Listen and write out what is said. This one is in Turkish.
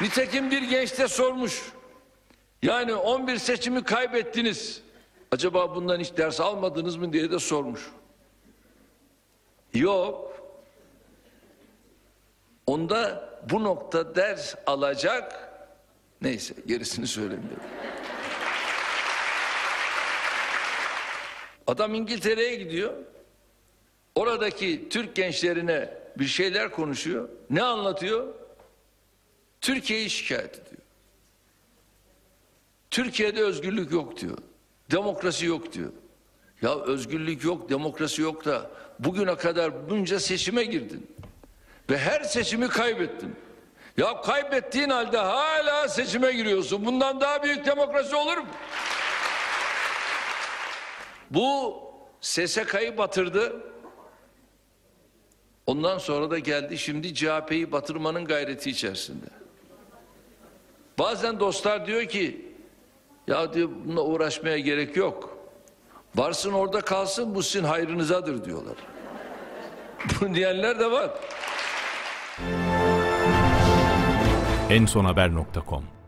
Nitekim bir genç de sormuş. Yani 11 seçimi kaybettiniz. Acaba bundan hiç ders almadınız mı diye de sormuş. Yok. Onda bu nokta ders alacak. Neyse, gerisini söylemiyorum. Adam İngiltere'ye gidiyor. Oradaki Türk gençlerine bir şeyler konuşuyor. Ne anlatıyor? Türkiye'yi şikayet ediyor. Türkiye'de özgürlük yok diyor. Demokrasi yok diyor. Ya özgürlük yok, demokrasi yok da bugüne kadar bunca seçime girdin. Ve her seçimi kaybettin. Ya kaybettiğin halde hala seçime giriyorsun. Bundan daha büyük demokrasi olur mu? Bu SSK'yı batırdı. Ondan sonra da geldi şimdi CHP'yi batırmanın gayreti içerisinde. Bazen dostlar diyor ki ya diyor bununla uğraşmaya gerek yok. Varsın orada kalsın, bu sizin hayrınızadır diyorlar. Bunu diyenler de var. EnSonHaber.com